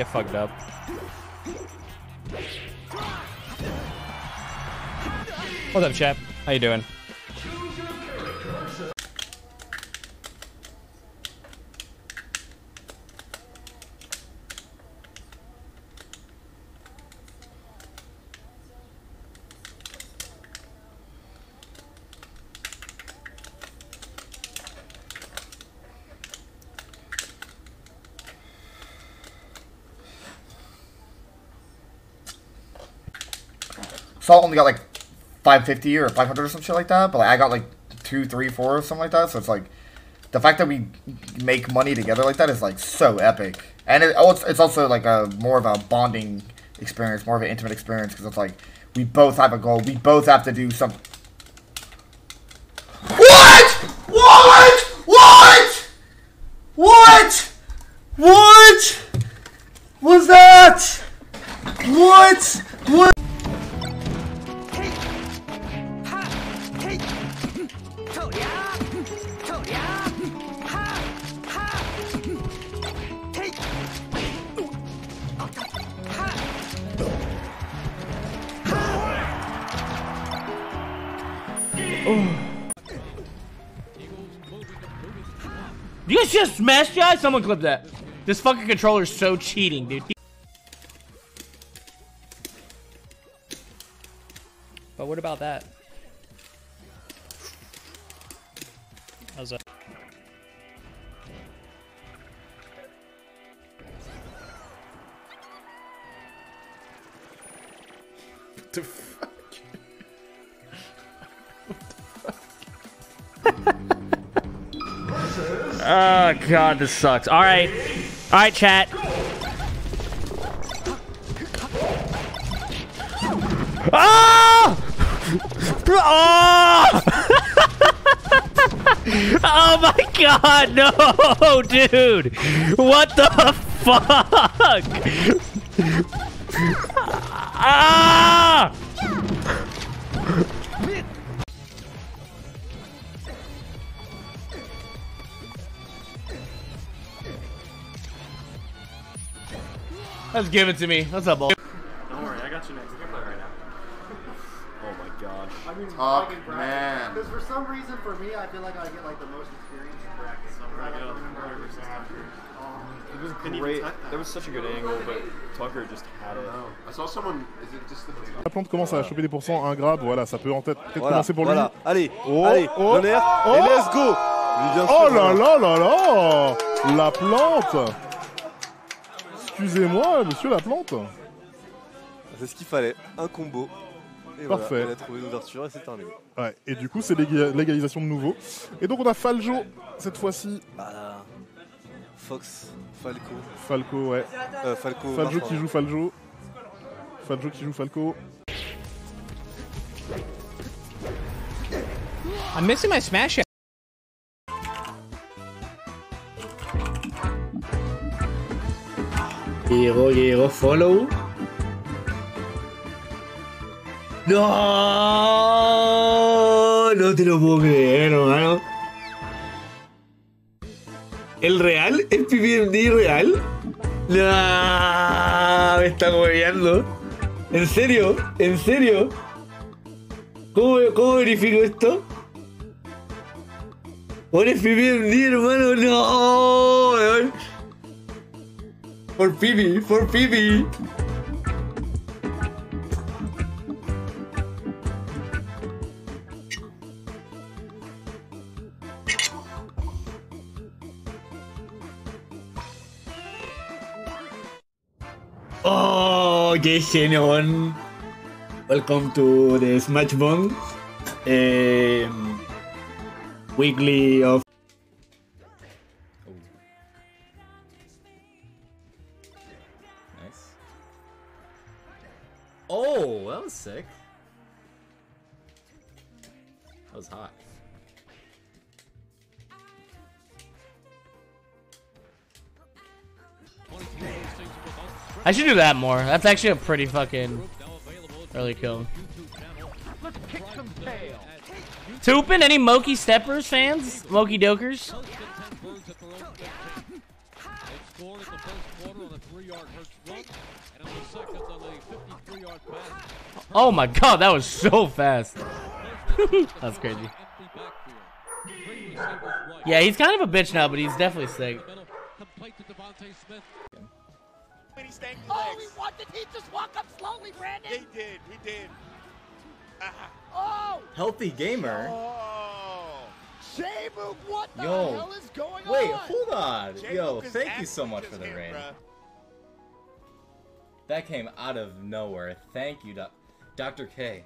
Get fucked up. What's up, chap? How you doing? Salt only got like 550 or 500 or some shit like that, but like I got like 2, 3, 4 or something like that. So it's like the fact that we make money together like that is like so epic, and it's also like a more of a bonding experience, more of an intimate experience, because it's like we both have a goal, we both have to do something. What was that? What? You guys just smashed guys? Someone clip that. This fucking controller is so cheating, dude. But what about that? How's that? What the fuck? Oh god, this sucks. All right, chat. Oh! Oh! Oh my god, no, dude! What the fuck? Ah! Let's give it to me. What's up, ball? Don't worry, I got you next. You can play right now. Oh my god. I mean, talk, man. Because for some reason, for me, I feel like I get like the most experience in brackets. It was great. That was such a good angle, but Tucker just had it. I saw someone. Is it just the dude? La plante commence à choper des pourcents, un grab. Voilà, ça peut en tête. Peut-être commencer pour lui. Voilà, allez, oh, l'air, et let's go. Oh là là là là, la plante. Excusez-moi, monsieur la plante. C'est ce qu'il fallait, un combo. Et parfait. Voilà, elle a trouvé l'ouverture et c'est terminé. Ouais, et du coup, c'est l'égalisation de nouveau. Et donc, on a Faljo cette fois-ci. Voilà. Fox, Falco, ouais. Faljo qui joue Faljo. Faljo qui joue Falco. I'm missing my smash. Hero, follow. No, no te lo puedo creer, hermano. ¿El real? ¿El PPMD real? No, me está hueveando. ¿En serio? ¿En serio? ¿Cómo verifico esto? ¿Eres PPMD, hermano? No, weón. For Phoebe. Oh, qué genio. Welcome to the Smash Bong weekly of. Oh, that was sick. That was hot. I should do that more. That's actually a pretty fucking early kill. Let's kick some tail. Toopin', any Moky Steppers fans? Moky Dokers? Oh my god, that was so fast. That's crazy. Yeah, he's kind of a bitch now, but he's definitely sick. Oh, he won. Did he just walk up slowly, Brandon? He did. He did. Oh! Healthy gamer. Oh. Shabu, what the hell is going on? Wait, hold on. Shabu, yo, thank you so much for the raid. That came out of nowhere. Thank you, Dr. K.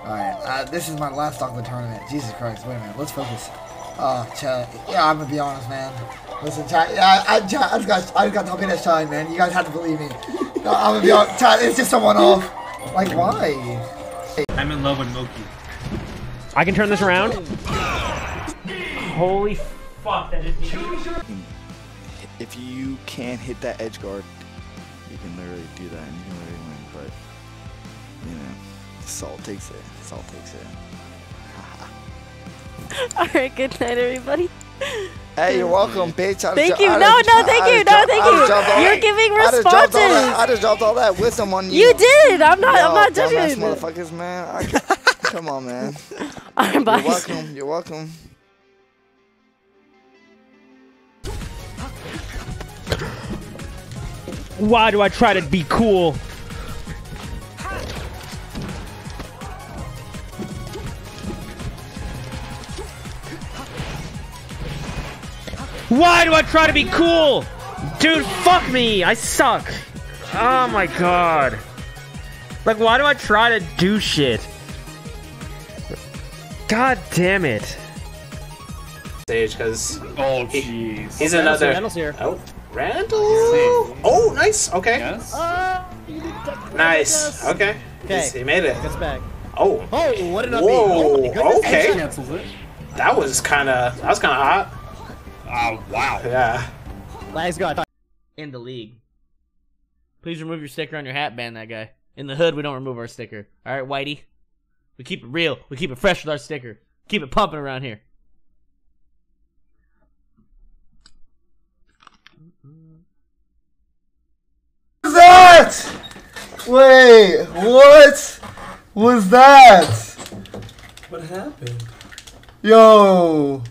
Alright, this is my last Auckland tournament. Jesus Christ, wait a minute. Let's focus. Chat. Yeah, I'm gonna be honest, man. Listen, chat. Yeah, I just got top 8 at Shine, man. You guys have to believe me. No, I'm gonna be honest. Chat, it's just someone off. Like, why? I'm in love with Moky. I can turn this around. Holy fuck, that is huge. If you can't hit that edge guard, you can literally do that and you can literally win, but, you know, salt takes it. Salt takes it. Alright, good night, everybody. Hey, you're welcome, bitch. Thank you. No, thank you. You're giving responses. I just dropped all that wisdom on you. You did. I'm not judging. Dumbass motherfuckers, man. Come on, man. Alright, bye. You're welcome. You're welcome. Why do I try to be cool? Why do I try to be cool? Dude, fuck me. I suck. Oh my god. Like, why do I try to do shit? God damn it. Sage, because... Oh, jeez. He's another... Randall's here. Oh, Randall? Oh, nice. Okay. Yes. Nice. Okay. He made it. Gets back. Oh. Oh, what an upbeat. Whoa. Okay. That was kind of hot. Oh, wow. Yeah. Last guy in the league. Please remove your sticker on your hat, ban that guy. In the hood, we don't remove our sticker. Alright, Whitey? We keep it real. We keep it fresh with our sticker. Keep it pumping around here. What was that? Wait, what was that? What happened? Yo.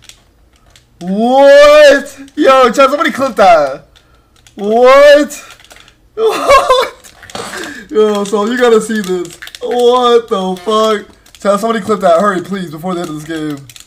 What? Yo, chat, somebody clip that. What? What? Yo, so you gotta see this. What the fuck? Chat, somebody clip that. Hurry, please, before the end of this game.